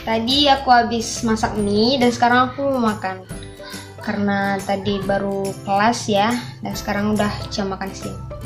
Tadi aku habis masak mie dan sekarang aku mau makan. Karena tadi baru kelas ya, dan sekarang udah jam makan siang.